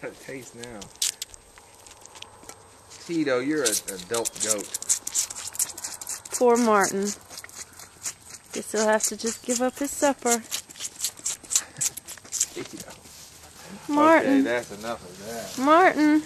got a taste now. Tito, you're an adult goat. Poor Marton. Guess he'll have to just give up his supper. Tito. Marton. Okay, that's enough of that. Marton.